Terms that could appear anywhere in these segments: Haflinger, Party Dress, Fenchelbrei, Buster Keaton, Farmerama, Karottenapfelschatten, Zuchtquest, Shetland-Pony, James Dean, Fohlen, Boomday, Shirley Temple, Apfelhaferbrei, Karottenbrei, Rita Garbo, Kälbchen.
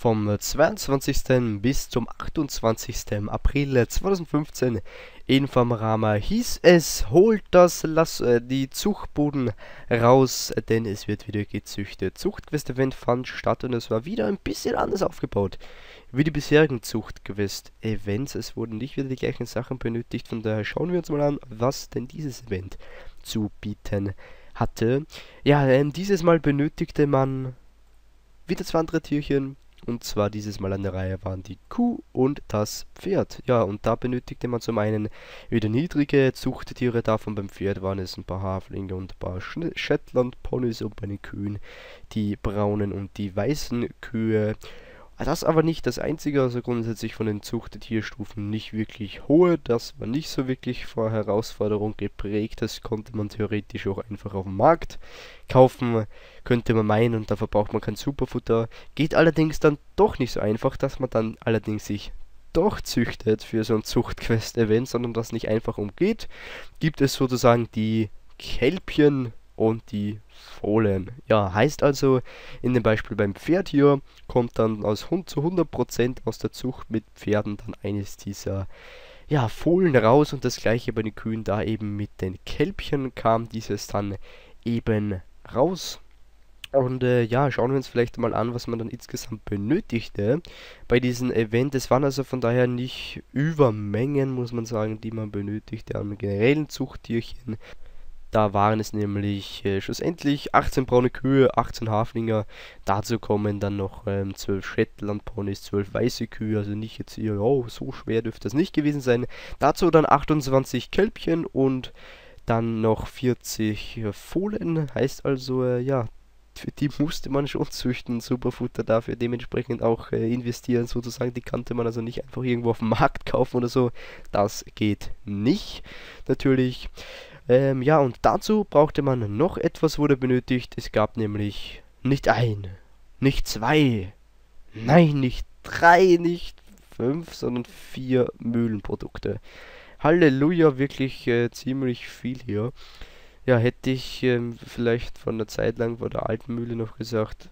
vom 22. bis zum 28. April 2015 in Farmerama hieß es, holt die Zuchtbuden raus, denn es wird wieder gezüchtet. Zuchtquest-Event fand statt und es war wieder ein bisschen anders aufgebaut wie die bisherigen Zuchtquest-Events. Es wurden nicht wieder die gleichen Sachen benötigt, von daher schauen wir uns mal an, was denn dieses Event zu bieten hatte. Ja, dieses Mal benötigte man wieder zwei andere Tierchen, und zwar dieses Mal an der Reihe waren die Kuh und das Pferd. Ja, und da benötigte man zum einen wieder niedrige Zuchttiere, davon beim Pferd waren es ein paar Haflinge und ein paar Shetland-Ponys und bei den Kühen die braunen und die weißen Kühe. Das aber nicht das einzige, also grundsätzlich von den Zuchttierstufen nicht wirklich hohe, das war nicht so wirklich vor Herausforderung geprägt, das konnte man theoretisch auch einfach auf dem Markt kaufen, könnte man meinen, und da verbraucht man kein Superfutter, geht allerdings dann doch nicht so einfach, dass man dann allerdings sich doch züchtet für so ein Zuchtquest-Event, sondern das nicht einfach umgeht, gibt es sozusagen die Kälbchen und die Fohlen. Ja, heißt also, in dem Beispiel beim Pferd hier, kommt dann aus Hund zu 100% aus der Zucht mit Pferden dann eines dieser, ja, Fohlen raus, und das gleiche bei den Kühen, da eben mit den Kälbchen kam dieses dann eben raus. Und ja, schauen wir uns vielleicht mal an, was man dann insgesamt benötigte bei diesem Event. Es waren also von daher nicht Übermengen, muss man sagen, die man benötigte an generellen Zuchttierchen. Da waren es nämlich schlussendlich 18 braune Kühe, 18 Haflinger, dazu kommen dann noch 12 Shetland-Ponys, 12 weiße Kühe, also nicht jetzt hier, oh, so schwer dürfte das nicht gewesen sein. Dazu dann 28 Kälbchen und dann noch 40 Fohlen, heißt also, ja, für die musste man schon züchten, Superfutter dafür dementsprechend auch investieren sozusagen, die kannte man also nicht einfach irgendwo auf dem Markt kaufen oder so, das geht nicht, natürlich. Ja, und dazu brauchte man noch etwas, wurde benötigt. Es gab nämlich nicht ein, nicht zwei, nein, nicht drei, nicht fünf, sondern 4 Mühlenprodukte. Halleluja, wirklich ziemlich viel hier. Ja, hätte ich vielleicht von der Zeit lang vor der alten Mühle noch gesagt,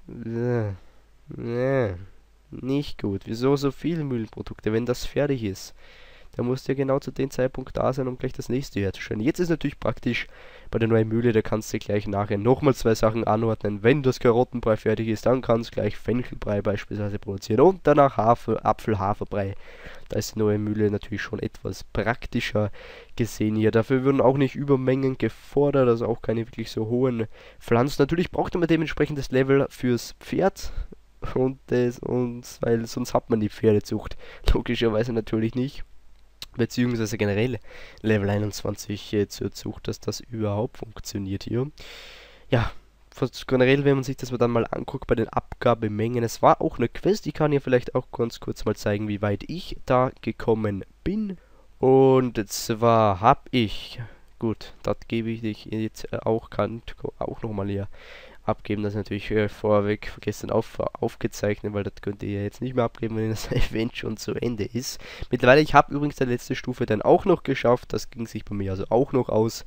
nicht gut. Wieso so viele Mühlenprodukte, wenn das fertig ist? Da musst du ja genau zu dem Zeitpunkt da sein, um gleich das nächste herzustellen. Jetzt ist natürlich praktisch bei der neuen Mühle, da kannst du gleich nachher nochmal 2 Sachen anordnen. Wenn das Karottenbrei fertig ist, dann kannst du gleich Fenchelbrei beispielsweise produzieren und danach Apfelhaferbrei. Da ist die neue Mühle natürlich schon etwas praktischer gesehen hier. Dafür würden auch nicht Übermengen gefordert, also auch keine wirklich so hohen Pflanzen. Natürlich braucht man dementsprechend das Level fürs Pferd. Und weil sonst hat man die Pferdezucht logischerweise natürlich nicht. Beziehungsweise generell Level 21 zur Zucht, dass das überhaupt funktioniert hier. Ja, generell, wenn man sich das dann mal anguckt bei den Abgabemengen, es war auch eine Quest, ich kann ja vielleicht auch ganz kurz mal zeigen, wie weit ich da gekommen bin. Und zwar habe ich, gut, das gebe ich dich jetzt auch, kann auch nochmal hier abgeben, das natürlich vorweg gestern aufgezeichnet, weil das könnt ihr ja jetzt nicht mehr abgeben, wenn das Event schon zu Ende ist. Mittlerweile, ich habe übrigens die letzte Stufe dann auch noch geschafft, das ging sich bei mir also auch noch aus.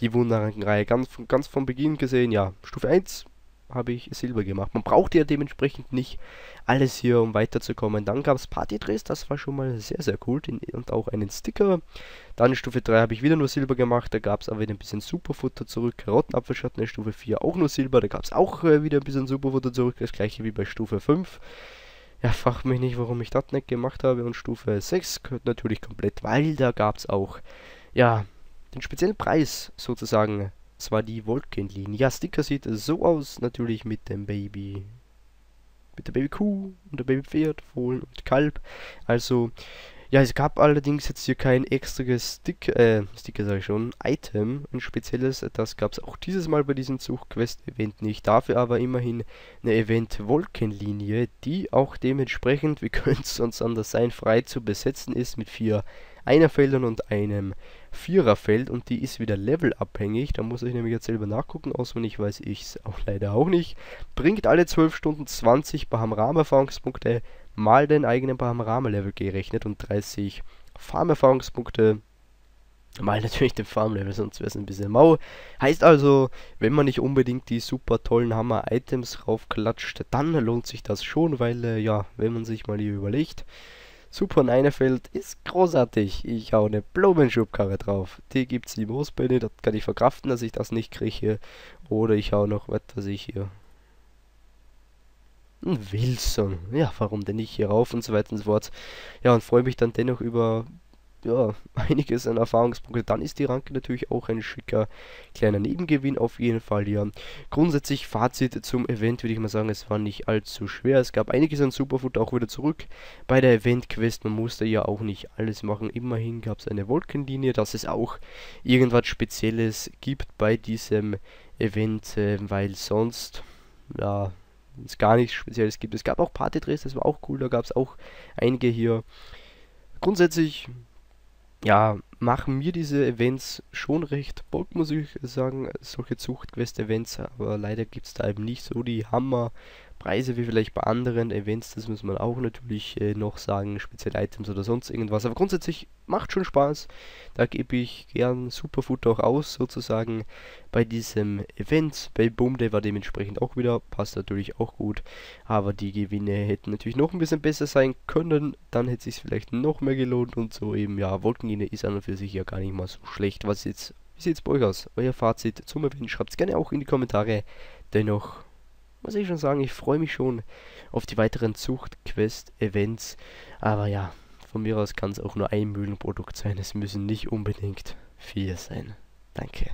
Die Wunderrankenreihe ganz vom Beginn gesehen, ja, Stufe 1 habe ich Silber gemacht. Man braucht ja dementsprechend nicht alles hier, um weiterzukommen. Dann gab es Party Dress, das war schon mal sehr, sehr cool, und auch einen Sticker. Dann Stufe 3 habe ich wieder nur Silber gemacht, da gab es aber wieder ein bisschen Superfutter zurück. Karottenapfelschatten in Stufe 4 auch nur Silber, da gab es auch wieder ein bisschen Superfutter zurück, das gleiche wie bei Stufe 5. Ja, frag mich nicht, warum ich das nicht gemacht habe. Und Stufe 6 gehört natürlich komplett, weil da gab es auch, ja, den speziellen Preis sozusagen. Das war die Wolkenlinie. Ja, Sticker sieht so aus, natürlich mit dem Baby, mit der Babykuh und der Babypferd, Fohlen und Kalb. Also, ja, es gab allerdings jetzt hier kein extraes Sticker sage ich schon, Item, ein spezielles. Das gab es auch dieses Mal bei diesem Zuchtquest-Event nicht. Dafür aber immerhin eine Event-Wolkenlinie, die auch dementsprechend, wie könnte es sonst anders sein, frei zu besetzen ist mit 4 Einerfeldern und einem Viererfeld, und die ist wieder levelabhängig, da muss ich nämlich jetzt selber nachgucken, auswendig weiß ich es auch leider auch nicht. Bringt alle 12 Stunden 20 Parmerama-Erfahrungspunkte mal den eigenen Parmerama-Level gerechnet und 30 Farmerfahrungspunkte Mal natürlich den Farmlevel, sonst wäre es ein bisschen mau. Heißt also, wenn man nicht unbedingt die super tollen Hammer-Items raufklatscht, dann lohnt sich das schon, weil, ja, wenn man sich mal hier überlegt, Super Ninefeld ist großartig. Ich hau eine Blumenschubkarre drauf. Die gibt's die Moosbälle, das kann ich verkraften, dass ich das nicht kriege. Oder ich hau noch, was weiß ich hier. Ein Wilson. Ja, warum denn nicht hier rauf und so weiter und so fort. Ja, und freue mich dann dennoch über, ja, einiges an Erfahrungspunkte. Dann ist die Ranke natürlich auch ein schicker kleiner Nebengewinn auf jeden Fall, ja. Grundsätzlich Fazit zum Event würde ich mal sagen, es war nicht allzu schwer. Es gab einiges an Superfood auch wieder zurück bei der Event-Quest. Man musste ja auch nicht alles machen. Immerhin gab es eine Wolkenlinie, dass es auch irgendwas Spezielles gibt bei diesem Event, weil sonst, ja, es gar nichts Spezielles gibt. Es gab auch Party Dress, das war auch cool, da gab es auch einige hier. Grundsätzlich, ja, machen mir diese Events schon recht Bock, muss ich sagen, solche Zuchtquest-Events, aber leider gibt es da eben nicht so die Hammerpreise wie vielleicht bei anderen Events, das muss man auch natürlich noch sagen, spezielle Items oder sonst irgendwas, aber grundsätzlich macht schon Spaß, da gebe ich gern Superfood auch aus, sozusagen, bei diesem Event, bei Boomday war dementsprechend auch wieder, passt natürlich auch gut, aber die Gewinne hätten natürlich noch ein bisschen besser sein können, dann hätte es sich vielleicht noch mehr gelohnt und so eben, ja, Wolkenlinie ist an und für sich ja gar nicht mal so schlecht. Was jetzt, wie sieht es bei euch aus? Euer Fazit zum Event, schreibt es gerne auch in die Kommentare. Dennoch muss ich schon sagen, ich freue mich schon auf die weiteren Zuchtquest-Events, aber ja, von mir aus kann es auch nur ein Mühlenprodukt sein, es müssen nicht unbedingt vier sein. Danke.